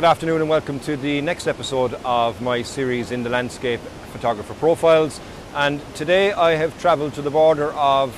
Good afternoon and welcome to the next episode of my series in the Landscape Photographer Profiles, and today I have travelled to the border of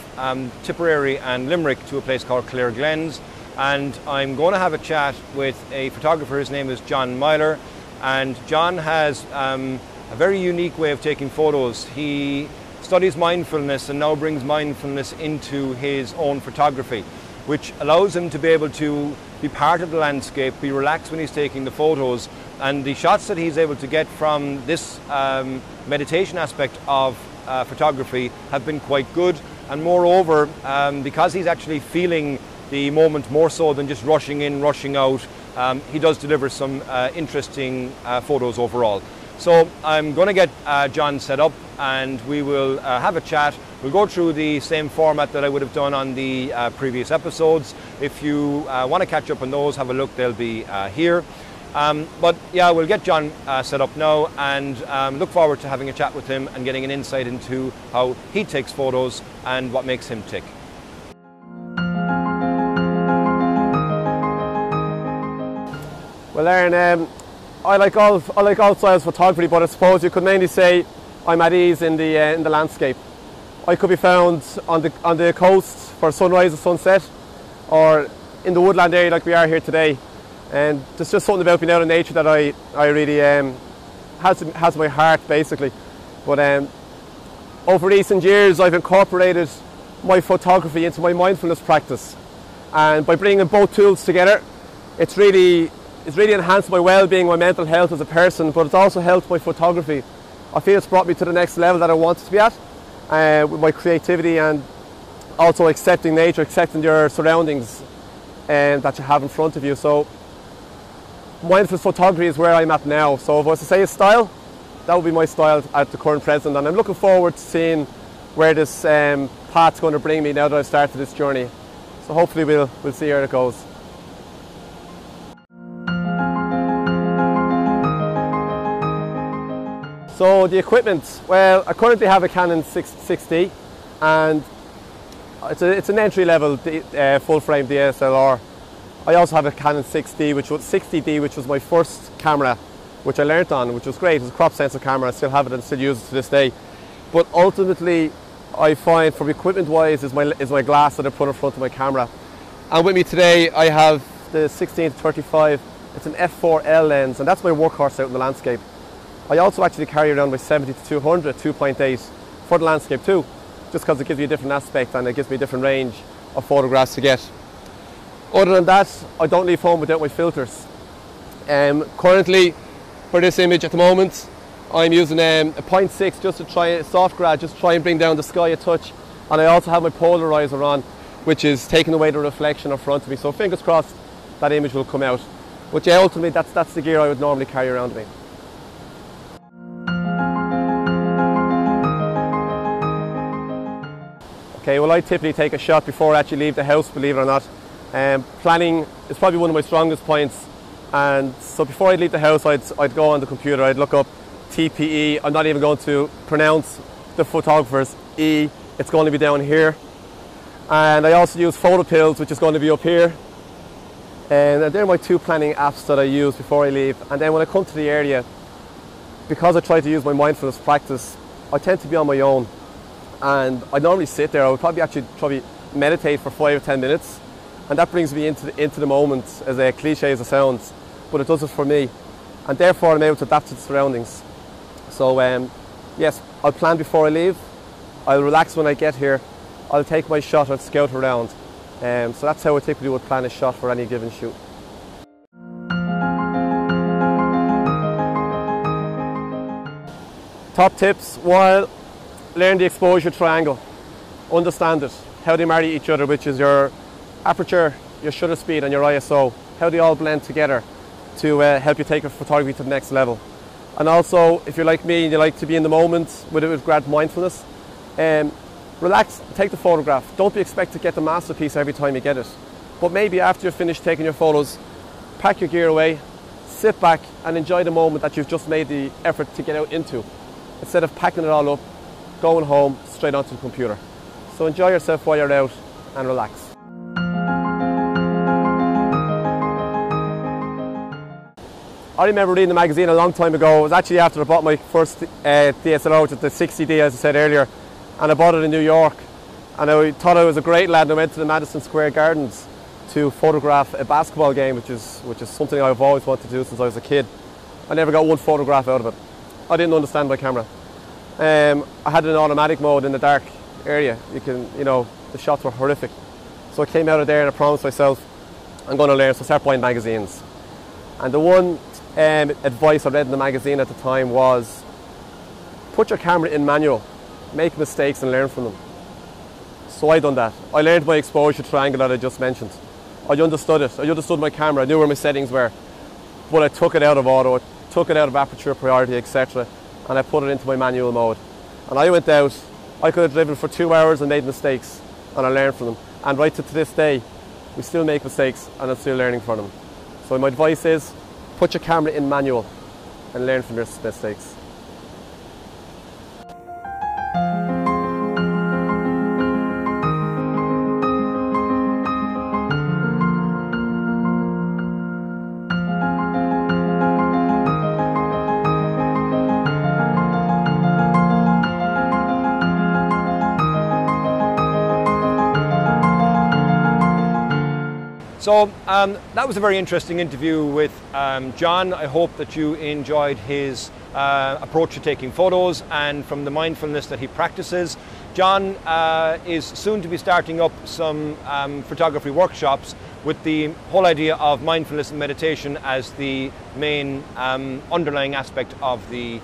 Tipperary and Limerick to a place called Clare Glens, and I'm going to have a chat with a photographer. His name is John Meyler, and John has a very unique way of taking photos. He studies mindfulness and now brings mindfulness into his own photography, which allows him to be able to be part of the landscape, be relaxed when he's taking the photos, and the shots that he's able to get from this meditation aspect of photography have been quite good. And moreover, because he's actually feeling the moment more so than just rushing in, rushing out, he does deliver some interesting photos overall. So I'm going to get John set up and we will have a chat. We'll go through the same format that I would have done on the previous episodes. If you want to catch up on those, have a look, they'll be here. But yeah, we'll get John set up now and look forward to having a chat with him and getting an insight into how he takes photos and what makes him tick. Well, Aaron, I like all styles of photography, but I suppose you could mainly say I'm at ease in the landscape. I could be found on the coast for sunrise and sunset, or in the woodland area like we are here today. And there's just something about being out in nature that I really has my heart, basically. But over recent years, I've incorporated my photography into my mindfulness practice, and by bringing both tools together, it's really enhanced my well-being, my mental health as a person, but it's also helped my photography. I feel it's brought me to the next level that I wanted to be at, with my creativity and also accepting nature, accepting your surroundings that you have in front of you. So mindfulness photography is where I'm at now. So if I was to say a style, that would be my style at the current present, and I'm looking forward to seeing where this path's going to bring me now that I've started this journey. So hopefully we'll see where it goes. So the equipment, well, I currently have a Canon 6D, and it's an entry-level full-frame DSLR. I also have a Canon 6D, which was 60D, which was my first camera, which I learnt on, which was great. It was a crop sensor camera. I still have it and still use it to this day. But ultimately, I find from equipment-wise is my glass that I put in front of my camera. And with me today, I have the 16-35. It's an F4L lens, and that's my workhorse out in the landscape. I also actually carry around my 70-200 2.8 for the landscape too, just because it gives you a different aspect and it gives me a different range of photographs to get. Other than that, I don't leave home without my filters. Currently, for this image at the moment, I'm using a 0.6 just to try a soft grad, just try and bring down the sky a touch. And I also have my polarizer on, which is taking away the reflection in front of me. So fingers crossed that image will come out. But yeah, ultimately that's the gear I would normally carry around with me. Okay, well, I typically take a shot before I actually leave the house, believe it or not. Planning is probably one of my strongest points. And so before I leave the house, I'd go on the computer, I'd look up TPE. I'm not even going to pronounce the photographer's E. It's going to be down here. And I also use PhotoPills, which is going to be up here. And they're my two planning apps that I use before I leave. And then when I come to the area, because I try to use my mindfulness practice, I tend to be on my own. And I normally sit there. I would probably meditate for 5 or 10 minutes, and that brings me into the moment, as a cliche as it sounds, but it does it for me, and therefore I'm able to adapt to the surroundings. So yes, I'll plan before I leave, I'll relax when I get here, I'll take my shot, I'll scout around, so that's how I typically would plan a shot for any given shoot. Top tips: while learn the exposure triangle, understand it, how they marry each other, which is your aperture, your shutter speed and your ISO, how they all blend together to help you take your photography to the next level. And also, if you're like me and you like to be in the moment with grad mindfulness, relax, take the photograph. Don't be expected to get the masterpiece every time you get it, but maybe after you're finished taking your photos, pack your gear away, sit back and enjoy the moment that you've just made the effort to get out into, instead of packing it all up, going home, straight onto the computer. So enjoy yourself while you're out and relax. I remember reading the magazine a long time ago. It was actually after I bought my first DSLR, which is the 60D, as I said earlier, and I bought it in New York. And I thought I was a great lad, and I went to the Madison Square Gardens to photograph a basketball game, which is something I've always wanted to do since I was a kid. I never got one photograph out of it. I didn't understand my camera. I had an automatic mode in the dark area. The shots were horrific. So I came out of there and I promised myself I'm going to learn, so I started buying magazines. And the one advice I read in the magazine at the time was, put your camera in manual, make mistakes and learn from them. So I done that. I learned my exposure triangle that I just mentioned. I understood it. I understood my camera. I knew where my settings were. But I took it out of auto, I took it out of aperture priority, etc. And I put it into my manual mode. And I went out. I could have driven for 2 hours and made mistakes. And I learned from them. And right to this day, we still make mistakes and I'm still learning from them. So my advice is, put your camera in manual and learn from your mistakes. So that was a very interesting interview with John. I hope that you enjoyed his approach to taking photos and from the mindfulness that he practices. John is soon to be starting up some photography workshops with the whole idea of mindfulness and meditation as the main underlying aspect of the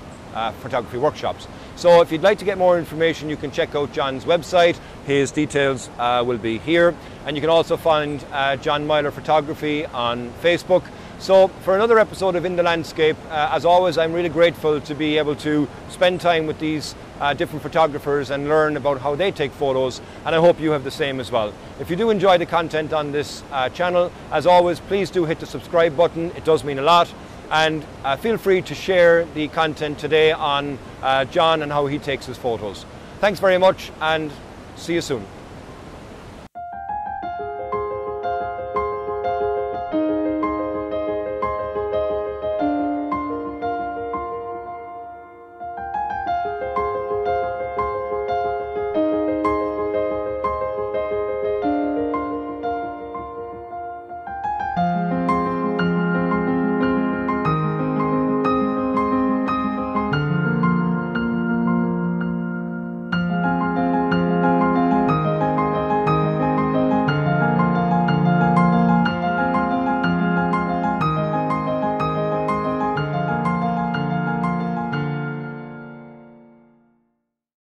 photography workshops. So if you'd like to get more information, you can check out John's website. His details will be here. And you can also find John Meyler Photography on Facebook. So for another episode of In the Landscape, as always, I'm really grateful to be able to spend time with these different photographers and learn about how they take photos. And I hope you have the same as well. If you do enjoy the content on this channel, as always, please do hit the subscribe button. It does mean a lot. And feel free to share the content today on John and how he takes his photos. Thanks very much and see you soon.